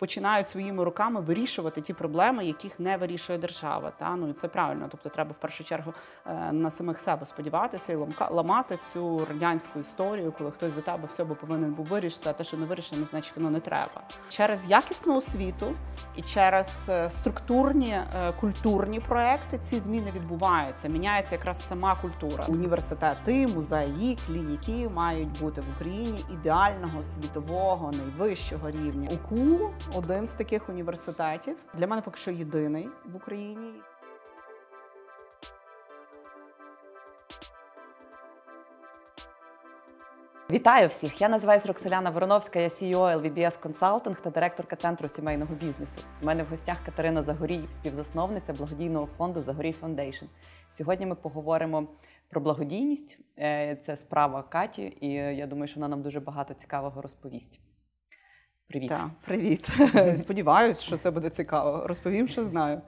починають своїми руками вирішувати ті проблеми, яких не вирішує держава. Та? Ну, і це правильно, тобто треба в першу чергу на самих себе сподіватися і ламати цю радянську історію, коли хтось за тебе все повинен був вирішити, а те, що не вирішено, значить воно не треба. Через якісну освіту і через структурні, культурні проекти ці зміни відбуваються, міняється якраз сама культура. Університети, музеї, клініки мають бути в Україні ідеального, світового, найвищого рівня. УКУ – один з таких університетів, для мене поки що єдиний в Україні. Вітаю всіх! Я називаюсь Роксоляна Вороновська, я CEO LVBS Consulting та директорка Центру сімейного бізнесу. У мене в гостях Катерина Загорій, співзасновниця благодійного фонду Zagoriy Foundation. Сьогодні ми поговоримо про благодійність. Це справа Каті, і я думаю, що вона нам дуже багато цікавого розповість. Привіт! Так, привіт! Сподіваюсь, що це буде цікаво. Розповім, що знаю.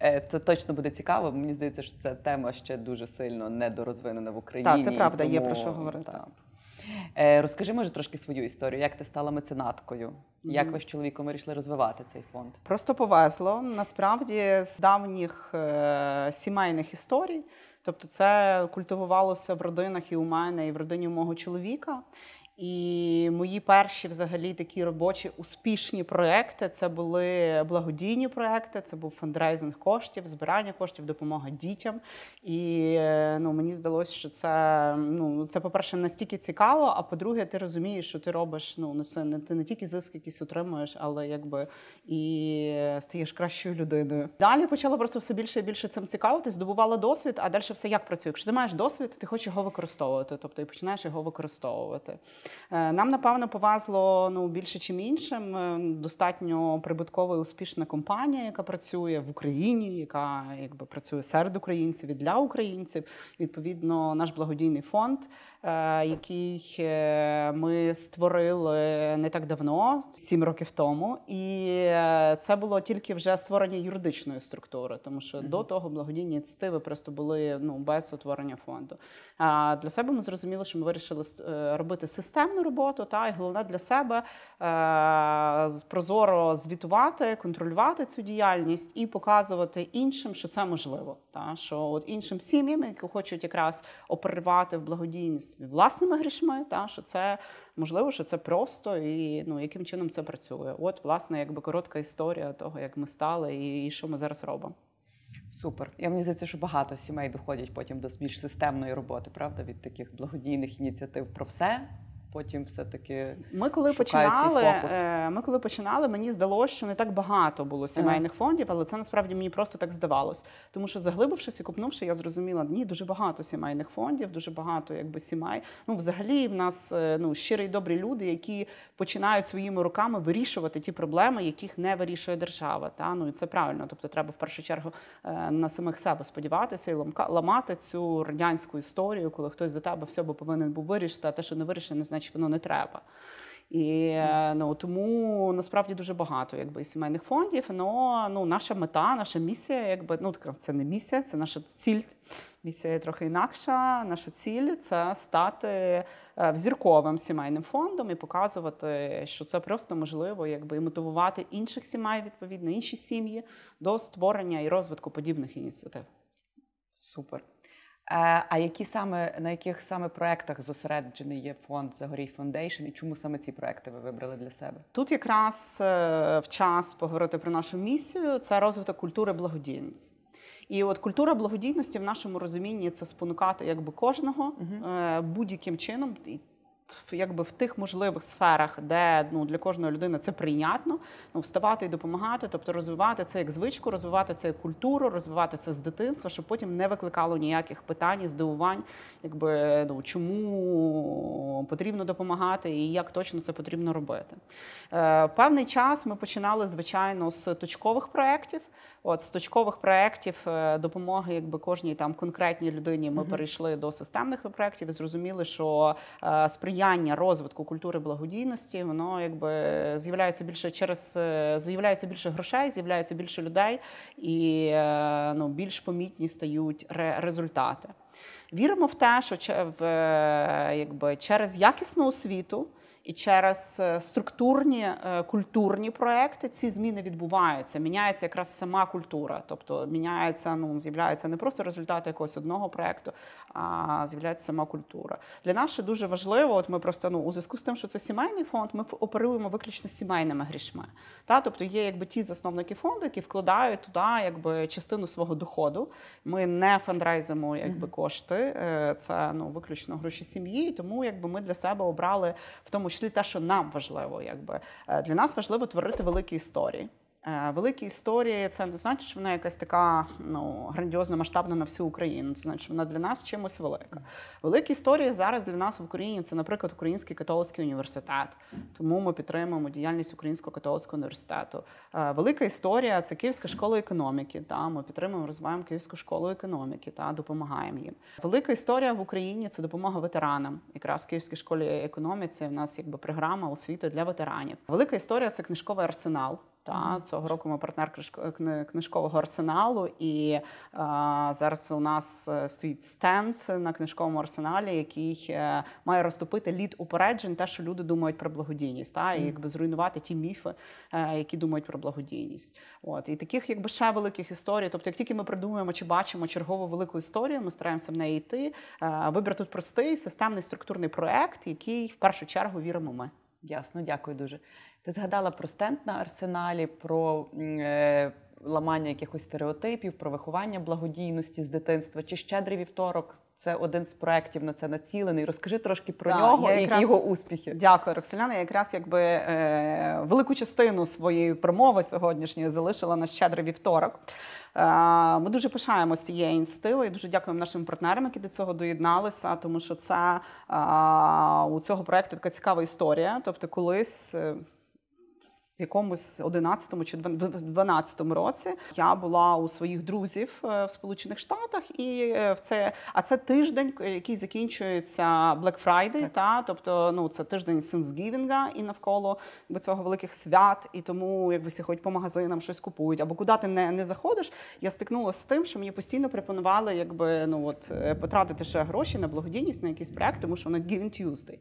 Це точно буде цікаво. Мені здається, що ця тема ще дуже сильно недорозвинена в Україні. Так, це правда, тому... є про що говорити. Так. Розкажи, може, трошки свою історію, як ти стала меценаткою, як ви з чоловіком вирішили розвивати цей фонд? Просто повезло. Насправді, з давніх сімейних історій, тобто це культивувалося в родинах і у мене, і в родині мого чоловіка. І мої перші, взагалі, такі робочі успішні проекти – це були благодійні проекти, це був фандрейзинг коштів, збирання коштів, допомога дітям. І мені здалося, що це, по-перше, настільки цікаво, а по-друге, ти розумієш, що ти робиш, ти не тільки зиск якийсь отримуєш, але і стаєш кращою людиною. Далі почала просто все більше і більше цим цікавитись, здобувала досвід, а далі все як працює. Якщо ти маєш досвід, ти хочеш його використовувати, тобто і починаєш його використовувати. Нам, напевно, повезло більше чим іншим. Достатньо прибуткова і успішна компанія, яка працює в Україні, яка працює серед українців і для українців. Відповідно, наш благодійний фонд, який ми створили не так давно, 7 років тому. І це було тільки вже створення юридичної структури, тому що до того благодійні ініціативи просто були без утворення фонду. А для себе ми зрозуміли, що ми вирішили робити системну роботу, та, і головне для себе прозоро звітувати, контролювати цю діяльність і показувати іншим, що це можливо. Та, що іншим сім'ям, які хочуть якраз оперувати в благодійність власними грішми, та, що це можливо, що це просто і яким чином це працює. Власне, коротка історія того, як ми стали і що ми зараз робимо. Супер. Я мені здається, що багато сімей доходять потім до більш системної роботи, правда, від таких благодійних ініціатив про все. Потім все-таки шукають цей фокус. Ми коли починали, мені здалося, що не так багато було сімейних фондів, але це насправді мені просто так здавалось. Тому що заглибившись і копнувши, я зрозуміла, ні, дуже багато сімейних фондів, дуже багато сімей. Взагалі в нас щирі і добрі люди, які починають своїми руками вирішувати ті проблеми, яких не вирішує держава. Та? Ну, і це правильно, тобто треба в першу чергу на самих себе сподіватися і ламати цю радянську історію, коли хтось за тебе все повинен був вирішити, а те, що не вирішено, не значить, воно не треба. І тому насправді дуже багато сімейних фондів, але наша мета, наша місія, це не місія, це наша ціль. Місія є трохи інакша. Наша ціль – це стати взірковим сімейним фондом і показувати, що це просто можливо, і мотивувати інших сімей, відповідно, інші сім'ї до створення і розвитку подібних ініціатив. Супер. А на яких саме проєктах зосереджений є фонд Zagoriy Foundation і чому саме ці проєкти ви вибрали для себе? Тут якраз в час поговорити про нашу місію – це розвиток культури благодійності. І культура благодійності в нашому розумінні – це спонукати кожного будь-яким чином, в тих можливих сферах, де для кожної людини це прийнятно, вставати і допомагати, тобто розвивати це як звичку, розвивати це як культуру, розвивати це з дитинства, щоб потім не викликало ніяких питань і здивувань, чому потрібно допомагати і як точно це потрібно робити. Певний час ми починали, звичайно, з точкових проєктів. З точкових проєктів допомоги кожній конкретній людині ми перейшли до системних проєктів і зрозуміли, що сприяння розвитку культури благодійності, воно з'являється більше грошей, з'являється більше людей і більш помітні стають результати. Віримо в те, що через якісну освіту І через структурні, культурні проекти ці зміни відбуваються. Міняється якраз сама культура. Тобто міняється, з'являється не просто результати якогось одного проекту, а з'являється сама культура. Для нас ще дуже важливо, от ми просто, у зв'язку з тим, що це сімейний фонд, ми оперуємо виключно сімейними грішми. Тобто є ті засновники фонду, які вкладають туди частину свого доходу. Ми не фандрайзимо кошти, це виключно гроші сім'ї, тому ми для себе обрали в тому числі те, що нам важливо. Для нас важливо творити великі історії. Великі історії – це не значить, що вона якась така грандіозно масштабна на всю Україну. Це значить, що вона для нас чимось велика. Великі історії зараз для нас в Україні – це, наприклад, Український католицький університет. Тому ми підтримуємо діяльність Українського католицького університету. Велика історія – це Київська школа економіки. Ми підтримуємо, розвиваємо Київську школу економіки, допомагаємо їм. Велика історія в Україні – це допомога ветеранам. Якраз в Київській школі економіки в нас програма освіти для ветеранів. Велика історія – це книжковий арсенал. Цього року ми партнер книжкового арсеналу, і зараз у нас стоїть стенд на книжковому арсеналі, який має розтопити лід упереджень, те, що люди думають про благодійність, і зруйнувати ті міфи, які думають про благодійність. І таких ще великих історій, тобто як тільки ми придумуємо чи бачимо чергову велику історію, ми стараємося в неї йти. Вибір тут простий, системний структурний проєкт, який в першу чергу віримо ми. Ясно, дякую дуже. Ти згадала про стенд на арсеналі, про ламання якихось стереотипів, про виховання благодійності з дитинства. Чи «Щедрий вівторок» – це один з проєктів на це націлений? Розкажи трошки про нього і його успіхи. Дякую, Роксолана. Я якраз велику частину своєї промови сьогоднішньої залишила на «Щедрий вівторок». Ми дуже пишаємося цією ініціативою і дуже дякуємо нашим партнерам, які до цього доєдналися, тому що у цього проєкту така цікава історія. Тобто колись в якомусь 11-му чи 12-му році я була у своїх друзів в Сполучених Штатах, а це тиждень, який закінчується Black Friday, тобто це тиждень Thanksgiving і навколо цього великих свят, і тому всі ходять по магазинам, щось купують, або куди ти не заходиш, я стикнулася з тим, що мені постійно пропонували потратити ще гроші на благодійність, на якийсь проєкт, тому що вона Giving Tuesday.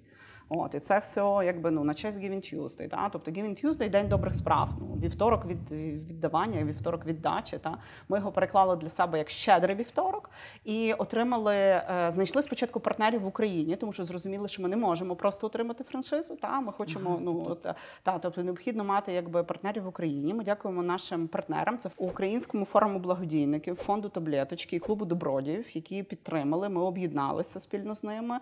І це все на честь Giving Tuesday. Тобто Giving Tuesday – День добрих справ. Вівторок віддавання, вівторок віддачі. Ми його переклали для себе як «Щедрий вівторок» і знайшли спочатку партнерів в Україні, тому що зрозуміли, що ми не можемо просто отримати франшизу. Ми хочемо, тобто необхідно мати партнерів в Україні. Ми дякуємо нашим партнерам. Це Українському форуму благодійників, фонду «Таблеточки» і клубу «Добродів», які підтримали. Ми об'єдналися спільно з ними,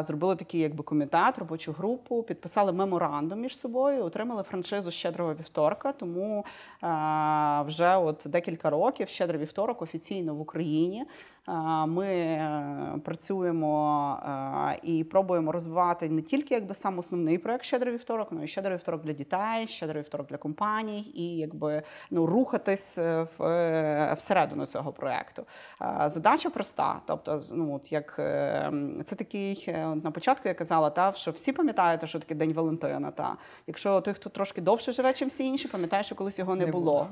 зробили такий комітет, робочу групу, підписали меморандум між собою, отримали франшизу «Щедрого вівторка», тому вже декілька років «Щедрий вівторок» офіційно в Україні. Ми працюємо і пробуємо розвивати не тільки сам основний проєкт «Щедрий вівторок», але й «Щедрий вівторок» для дітей, «Щедрий вівторок» для компаній і рухатись всередину цього проєкту. Задача проста. Це такий, на початку я казала, що всі пам'ятають, що таке День Валентина. Якщо той, хто трошки довше живе, чим всі інші, пам'ятає, що колись його не було.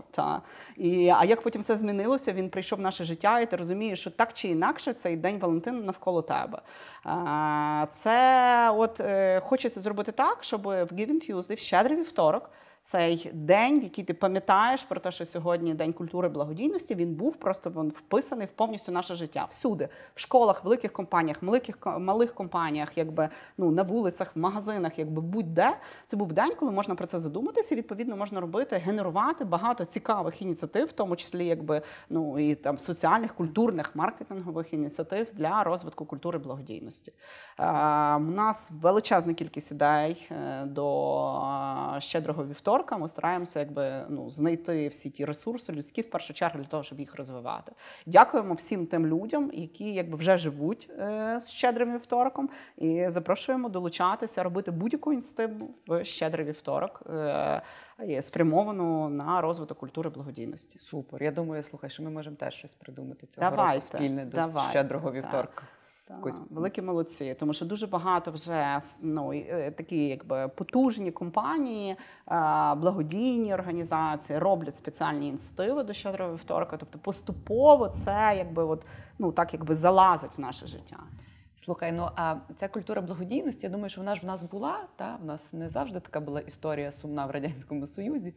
А як потім все змінилося, він прийшов в наше життя, і ти розумієш, що так чи інакше цей День Валентина навколо тебе. Хочеться зробити так, щоб в Giving Tuesday, в «Щедрий вівторок», цей день, в який ти пам'ятаєш про те, що сьогодні День культури благодійності, він був просто вписаний в повністю наше життя. Всюди. В школах, великих компаніях, малих компаніях, на вулицях, в магазинах, будь-де. Це був день, коли можна про це задуматися і, відповідно, можна генерувати багато цікавих ініціатив, в тому числі і соціальних, культурних, маркетингових ініціатив для розвитку культури благодійності. У нас величезна кількість ідей до «Щедрого вівторка». Ми стараємося знайти всі ті ресурси людські, в першу чергу, для того, щоб їх розвивати. Дякуємо всім тим людям, які вже живуть з «Щедрим вівторком», і запрошуємо долучатися, робити будь-яку ініціативу в «Щедрий вівторок», спрямовану на розвиток культури благодійності. Супер. Я думаю, слухай, що ми можемо теж щось придумати цього року спільне до «Щедрого вівторка». Великі молодці, тому що дуже багато вже такі потужні компанії, благодійні організації роблять спеціальні ініціативи до «Щедрого вівторка», тобто поступово це залазить в наше життя. Слухай, ну а ця культура благодійності, я думаю, що вона ж в нас була, та? В нас не завжди така була історія сумна в Радянському Союзі.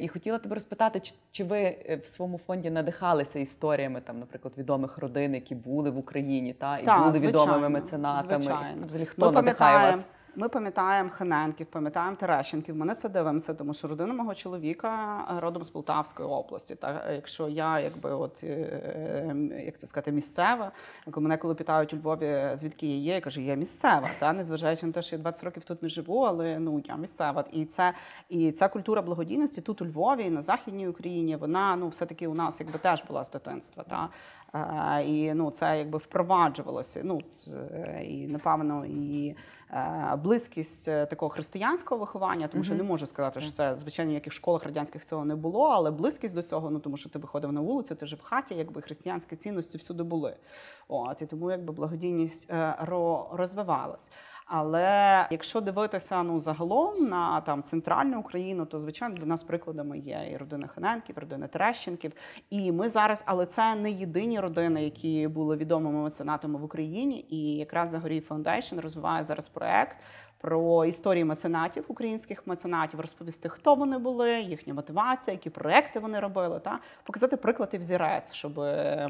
І хотіла тебе розпитати, чи ви в своєму фонді надихалися історіями, там, наприклад, відомих родин, які були в Україні, та? І були відомими меценатами? Звичайно. Взагалі, хто надихає вас? Ми пам'ятаємо Ханенків, пам'ятаємо Терещенків. Мене це дивимося, тому що родина мого чоловіка родом з Полтавської області. Так, якщо я, якби, от, як це сказати, місцева, мене коли питають у Львові, звідки я є, я кажу, я місцева. Та, незважаючи на те, що я 20 років тут не живу, але ну, я місцева. І ця культура благодійності тут у Львові, і на Західній Україні, вона ну, все-таки у нас якби, теж була з дитинства. Та. І ну, це якби впроваджувалося. Ну, і, напевно, і близькість такого християнського виховання, тому що не можу сказати, що це, звичайно, в яких школах радянських цього не було, але близькість до цього, ну, тому що ти виходив на вулицю, ти жив в хаті, якби християнські цінності всюди були. От, і тому якби благодійність розвивалась. Але якщо дивитися ну, загалом на там, центральну Україну, то, звичайно, для нас прикладами є і родина Ханенків, і родина Терещенків. І ми зараз, але це не єдині родини, які були відомими меценатами в Україні. І якраз Zagoriy Foundation розвиває зараз проект про історії меценатів, українських меценатів, розповісти, хто вони були, їхня мотивація, які проекти вони робили, та показати приклад і взірець, щоб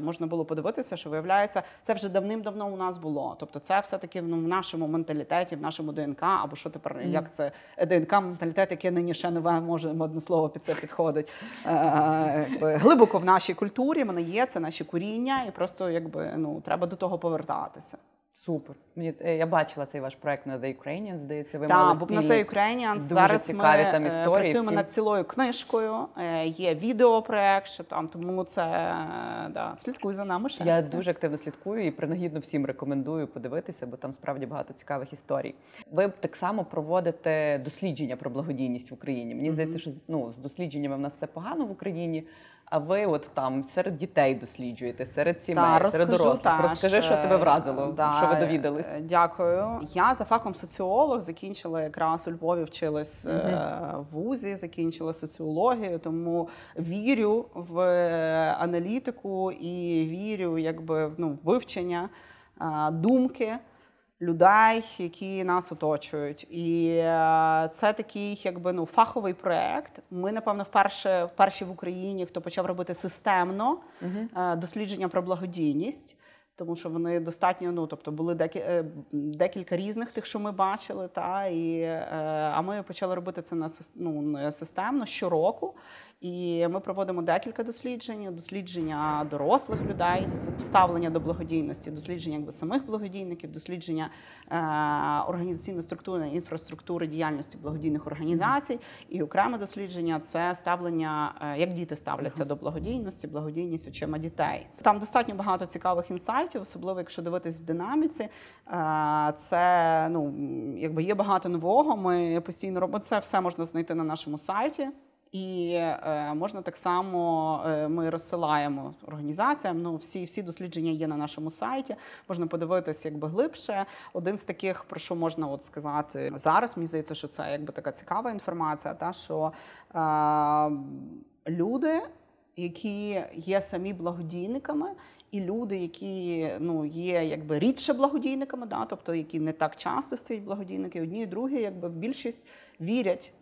можна було подивитися, що виявляється, це вже давним-давно у нас було. Тобто це все-таки ну, в нашому менталітеті, в нашому ДНК, або що тепер, як це ДНК-менталітет, яке нині ще нове, можемо одне слово під це підходить. Глибоко в нашій культурі воно є, це наші коріння, і просто якби ну треба до того повертатися. Супер. Я бачила цей ваш проект на The Ukrainians, здається, ви мали спільні. Так, на The Ukrainians зараз цікаві, ми там, історії, працюємо над цілою книжкою, є відеопроект, що там, тому це, да, слідкуй за нами ще. Я дуже активно слідкую і принагідно всім рекомендую подивитися, бо там справді багато цікавих історій. Ви так само проводите дослідження про благодійність в Україні. Мені здається, що ну, з дослідженнями в нас все погано в Україні, а ви от там серед дітей досліджуєте, серед сімей, серед дорослих. Розкажи, що тебе вразило, що ви довідались. Дякую. Я за фахом соціолог, закінчила якраз у Львові, вчилась в вузі, закінчила соціологію, тому вірю в аналітику і вірю якби, ну, в вивчення думки людей, які нас оточують. І це такий якби, ну, фаховий проєкт. Ми, напевно, вперше в Україні, хто почав робити системно дослідження про благодійність, тому що вони достатньо, ну, тобто були декілька різних тих, що ми бачили, та, а ми почали робити це ну, системно, щороку. І ми проводимо декілька досліджень, дослідження дорослих людей, ставлення до благодійності, дослідження якби, самих благодійників, дослідження організаційно-структурної інфраструктури діяльності благодійних організацій. І окреме дослідження – це ставлення, як діти ставляться до благодійності, благодійність очима дітей. Там достатньо багато цікавих інсайтів, особливо якщо дивитись в динаміці. Це, ну, якби є багато нового, ми постійно робимо це, все можна знайти на нашому сайті. І можна так само, ми розсилаємо організаціям, ну, всі дослідження є на нашому сайті, можна подивитися якби глибше. Один з таких, про що можна от сказати зараз, мені здається, що це якби така цікава інформація, та, що люди, які є самі благодійниками, і люди, які ну, є якби, рідше благодійниками, да, тобто які не так часто стають благодійники, одні і другі, якби більшість вірять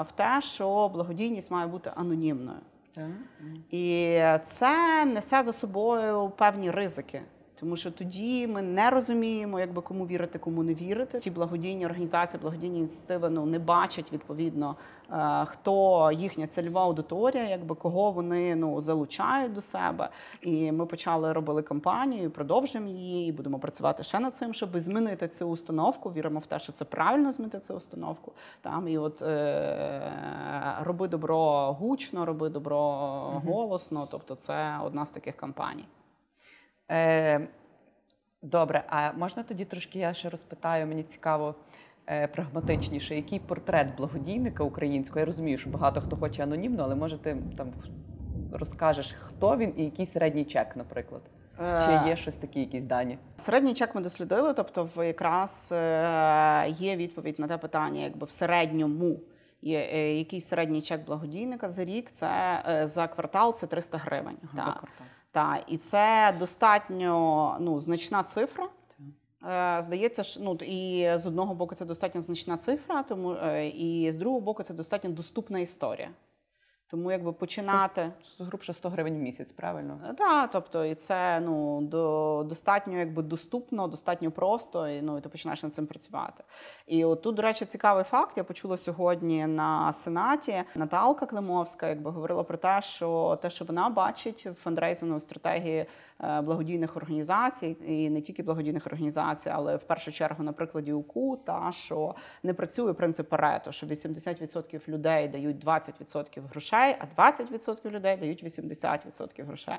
в те, що благодійність має бути анонімною. І це несе за собою певні ризики. Тому що тоді ми не розуміємо, якби, кому вірити, кому не вірити. Ті благодійні організації, благодійні ініціативи ну, не бачать, відповідно, хто їхня цільова аудиторія, якби, кого вони ну, залучають до себе. І ми робили кампанію, продовжимо її, і будемо працювати ще над цим, щоб змінити цю установку. Віримо в те, що це правильно змінити цю установку. Там, і от, роби добро гучно, роби добро голосно. Тобто це одна з таких кампаній. Добре, а можна тоді трошки я ще розпитаю, мені цікаво прагматичніше, який портрет благодійника українського? Я розумію, що багато хто хоче анонімно, але може ти там розкажеш, хто він і який середній чек, наприклад? Чи є щось такі, якісь дані? Середній чек ми дослідили, тобто якраз є відповідь на те питання, якби в середньому. Якийсь середній чек благодійника за рік, це за квартал це 300 гривень. І це достатньо ну, значна цифра. Здається, ну, і з одного боку це достатньо значна цифра, тому, і з другого боку це достатньо доступна історія. Тому якби починати... Це грубше 100 гривень в місяць, правильно? Так, да, тобто і це ну, достатньо якби, доступно, достатньо просто, і, ну, і ти починаєш над цим працювати. І от тут, до речі, цікавий факт. Я почула сьогодні на Сенаті. Наталка Климовська якби, говорила про те, що вона бачить в фандрейзинговій стратегії благодійних організацій, і не тільки благодійних організацій, але в першу чергу на прикладі УКУ, та, що не працює принцип Парето, що 80% людей дають 20% грошей, а 20% людей дають 80% грошей.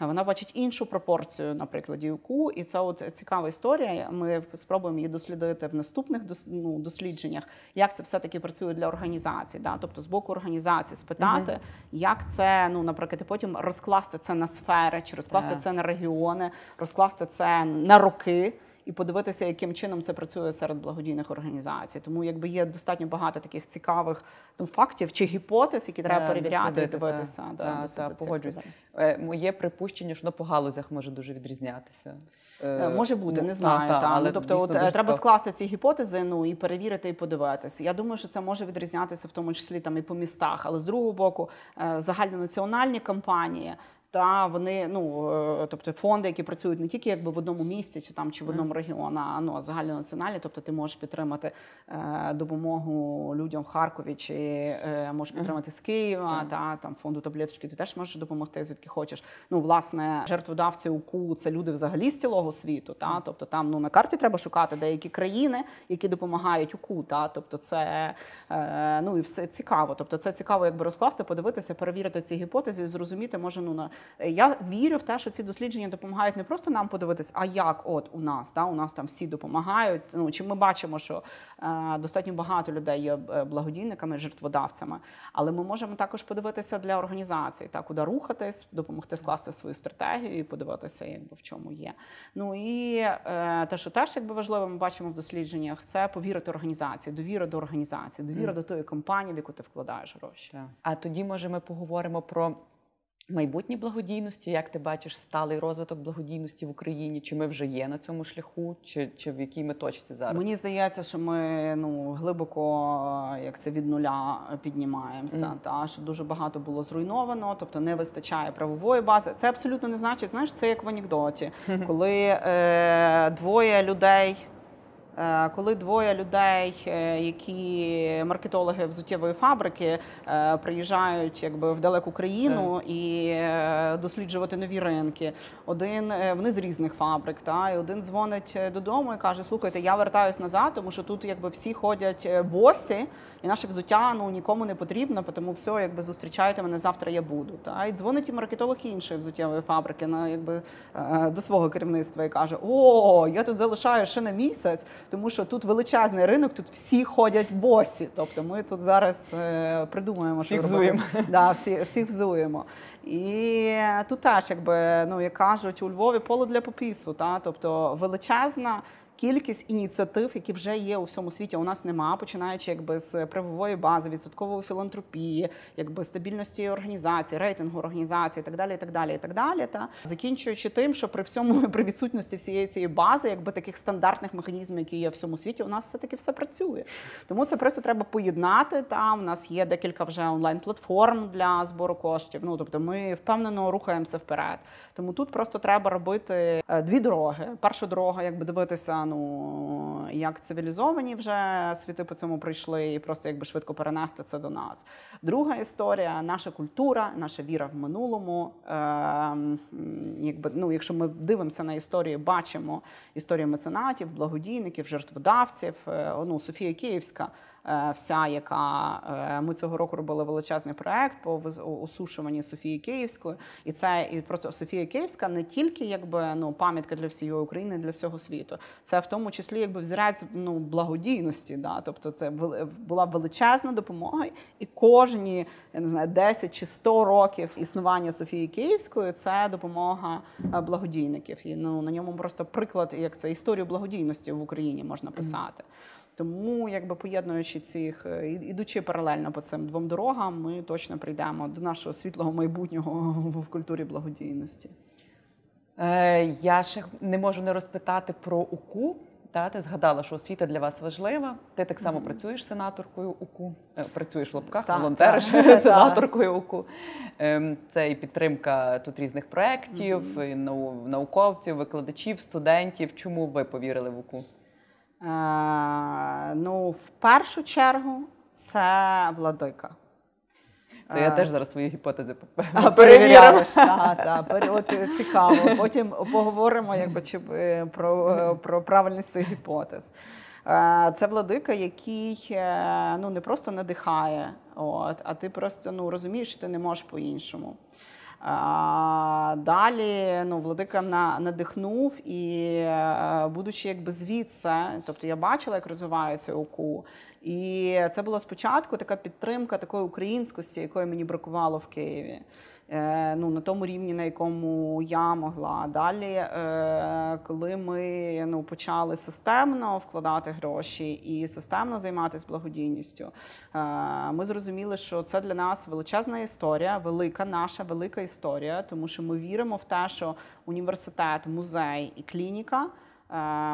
Вона бачить іншу пропорцію, наприклад, ЮКУ, і це от цікава історія. Ми спробуємо її дослідити в наступних ну, дослідженнях, як це все-таки працює для організацій. Да? Тобто з боку організації спитати, як це, ну, наприклад, і потім розкласти це на сфери, чи розкласти це на регіони, розкласти це на роки, і подивитися, яким чином це працює серед благодійних організацій. Тому якби є достатньо багато таких цікавих ну, фактів чи гіпотез, які треба перевіряти і дивитися. Погоджуюся. Моє припущення, що по галузях може дуже відрізнятися. Може бути, не знаю. Але тобто, от, треба скласти ці гіпотези ну, і перевірити, і подивитися. Я думаю, що це може відрізнятися в тому числі там, і по містах. Але з другого боку, загальнонаціональні кампанії, та вони, ну, тобто фонди, які працюють не тільки якби в одному місці чи там чи в одному регіоні, а ну, загальнонаціональні, тобто ти можеш підтримати допомогу людям в Харкові чи можеш підтримати з Києва, та там фонду Таблеточки, ти теж можеш допомогти звідки хочеш. Ну, власне, жертводавці УКУ це люди взагалі з цілого світу, та, тобто там, ну, на карті треба шукати деякі країни, які допомагають УКУ, та, тобто це, ну, і все цікаво, тобто це цікаво якби розкласти, подивитися, перевірити ці гіпотези, зрозуміти, може, ну, на я вірю в те, що ці дослідження допомагають не просто нам подивитись, а як от у нас, да, у нас там всі допомагають. Ну, чи ми бачимо, що достатньо багато людей є благодійниками, жертводавцями, але ми можемо також подивитися для організацій, та, куди рухатись, допомогти скласти свою стратегію і подивитися, якби, в чому є. Ну і те, що теж якби, важливо, ми бачимо в дослідженнях, це повірити організації, довіра до організації, довіра до тої компанії, в яку ти вкладаєш гроші. Так. А тоді, може, ми поговоримо про майбутні благодійності, як ти бачиш сталий розвиток благодійності в Україні? Чи ми вже є на цьому шляху, чи в якій ми точці зараз? Мені здається, що ми ну, глибоко, як це, від нуля піднімаємося, та, що дуже багато було зруйновано, тобто не вистачає правової бази. Це абсолютно не значить, знаєш, це як в анекдоті, коли двоє людей, які маркетологи взуттєвої фабрики, приїжджають якби, в далеку країну і досліджувати нові ринки. Один, вони з різних фабрик, та, і один дзвонить додому і каже, слухайте, я вертаюсь назад, тому що тут якби, всі ходять босі, і наше взуття ну, нікому не потрібно, тому все, якби, зустрічайте мене, завтра я буду. Та. І дзвонить і маркетолог іншої взуттєвої фабрики на, якби, до свого керівництва і каже, о, я тут залишаю ще на місяць, тому що тут величезний ринок, тут всі ходять босі. Тобто ми тут зараз придумуємо, що робити. Да, всіх взуємо. І тут теж, якби, ну, як кажуть, у Львові поле для попісу. Та? Тобто величезна кількість ініціатив, які вже є у всьому світі, у нас нема, починаючи якби, з правової бази, відсоткової філантропії, якби, стабільності організації, рейтингу організації і так далі, і так далі, і так далі. Та? Закінчуючи тим, що при відсутності всієї цієї бази, якби, таких стандартних механізмів, які є в всьому світі, у нас все-таки все працює. Тому це просто треба поєднати. Та? У нас є декілька вже онлайн-платформ для збору коштів. Ну, тобто ми впевнено рухаємося вперед. Тому тут просто треба робити дві дороги. Перша дорога, якби дивитися, ну, як цивілізовані вже світи по цьому прийшли і просто якби швидко перенести це до нас. Друга історія, наша культура, наша віра в минулому. Якби, ну, якщо ми дивимося на історію, бачимо історію меценатів, благодійників, жертводавців. Ну, Софія Київська, вся, яка ми цього року робили величезний проект по осушуванні Софії Київської, і це і просто Софія Київська не тільки якби ну пам'ятка для всієї України, для всього світу. Це в тому числі якби взірець ну благодійності. Да, тобто це була величезна допомога, і кожні я не знаю 10 чи 100 років існування Софії Київської це допомога благодійників. І ну на ньому просто приклад, як це історію благодійності в Україні можна писати. Тому, якби поєднуючи цих, ідучи паралельно по цим двом дорогам, ми точно прийдемо до нашого світлого майбутнього в культурі благодійності. Я ще не можу не розпитати про УКУ. Ти згадала, що освіта для вас важлива. Ти так само працюєш сенаторкою УКУ, працюєш в лапках, волонтериш сенаторкою УКУ. Це і підтримка тут різних проєктів, науковців, викладачів, студентів. Чому ви повірили в УКУ? Ну, в першу чергу, це владика. Це я теж зараз свої гіпотези перевіряю. Цікаво. Потім поговоримо про правильність цих гіпотез. Це владика, який не просто надихає, а ти просто розумієш, що ти не можеш по-іншому. Далі владика надихнув і, будучи звідси, тобто я бачила, як розвивається УКУ, і це була спочатку така підтримка такої українськості, якої мені бракувало в Києві, на тому рівні, на якому я могла. Далі, коли ми почали системно вкладати гроші і системно займатися благодійністю, ми зрозуміли, що це для нас величезна історія, велика наша велика історія, тому що ми віримо в те, що університет, музей і клініка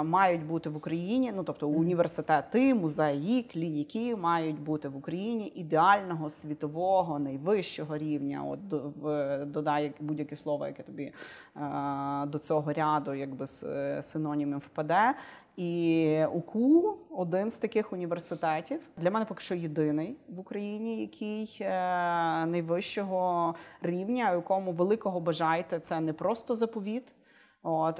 мають бути в Україні, тобто університети, музеї, клініки мають бути в Україні ідеального, світового, найвищого рівня. Додай будь-яке слово, яке тобі до цього ряду синонімів впаде. І УКУ – один з таких університетів. Для мене поки що єдиний в Україні, який найвищого рівня, у якому великого бажаєте. Це не просто заповіт,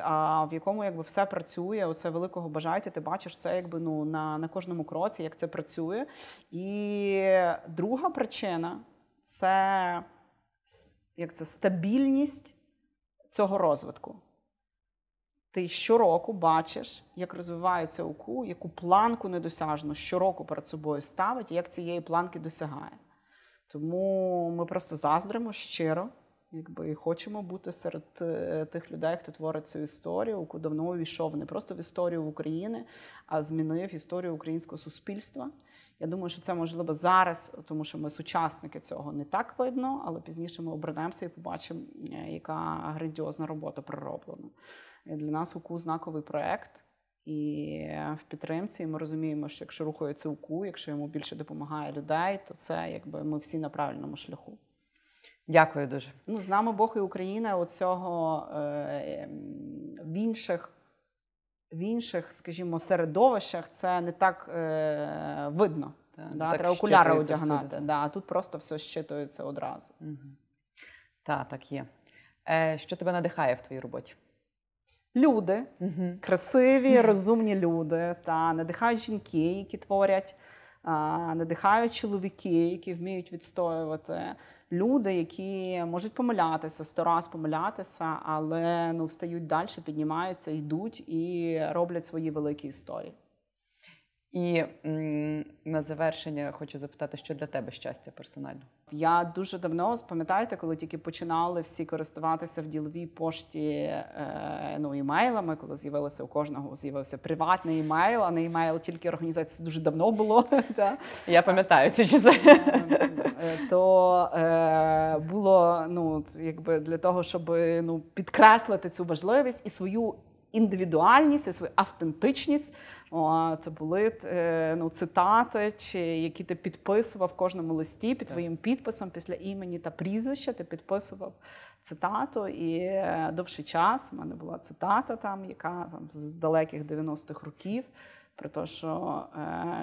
а в якому все працює, оце великого бажаєте, ти бачиш це на кожному кроці, як це працює. І друга причина – це стабільність цього розвитку. Ти щороку бачиш, як розвивається УКУ, яку планку недосяжну щороку перед собою ставить і як цієї планки досягає. Тому ми просто заздримо щиро. І хочемо бути серед тих людей, хто творить цю історію, яку давно увійшов не просто в історію України, а змінив історію українського суспільства. Я думаю, що це можливо зараз, тому що ми сучасники цього не так видно, але пізніше ми обернемося і побачимо, яка грандіозна робота пророблена. Для нас УКУ – знаковий проєкт. І в підтримці ми розуміємо, що якщо рухається УКУ, якщо йому більше допомагає людей, то це ми всі на правильному шляху. Дякую дуже. З нами Бог і Україна, в інших, скажімо, середовищах це не так видно. Треба окуляри одягнати. А тут просто все щитується одразу. Так є. Що тебе надихає в твоїй роботі? Люди. Красиві, розумні люди. Надихають жінки, які творять. Надихають чоловіки, які вміють відстоювати. Люди, які можуть помилятися, 100 раз помилятися, але встають далі, піднімаються, йдуть і роблять свої великі історії. І на завершення хочу запитати, що для тебе щастя персонально? Я дуже давно, пам'ятаєте, коли тільки починали всі користуватися в діловій пошті імейлами, коли з'явилося у кожного приватний імейл, а не імейл тільки організації, це дуже давно було. Я пам'ятаю ці часи. То було для того, щоб підкреслити цю важливість і свою індивідуальність, і свою автентичність. Це були цитати, які ти підписував в кожному листі, під твоїм підписом, після імені та прізвища ти підписував цитату. І довший час в мене була цитата, яка з далеких 90-х років, про те, що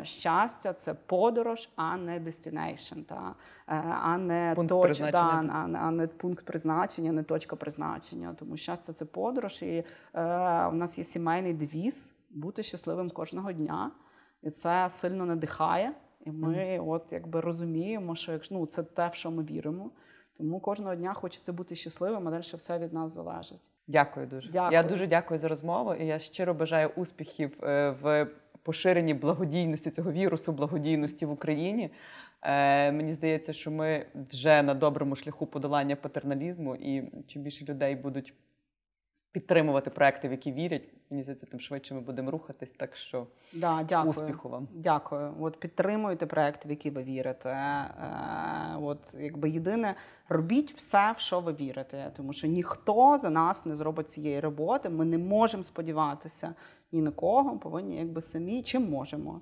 щастя – це подорож, а не destination, а не пункт призначення, не точка призначення. Тому щастя – це подорож, і у нас є сімейний девіз – бути щасливим кожного дня. І це сильно надихає. І ми розуміємо, що це те, в що ми віримо. Тому кожного дня хочеться бути щасливим, а далі все від нас залежить. Дякую дуже. Я дуже дякую за розмову. І я щиро бажаю успіхів в поширенні благодійності, цього вірусу благодійності в Україні. Мені здається, що ми вже на доброму шляху подолання патерналізму. І чим більше людей будуть підтримувати проекти, в які вірять. Мені здається, тим швидше ми будемо рухатись, так що дякую. Успіху вам. Дякую. От підтримуйте проекти, в які ви вірите. От якби єдине, робіть все, в що ви вірите, тому що ніхто за нас не зробить цієї роботи. Ми не можемо сподіватися ні на кого, повинні якби самі, чим можемо.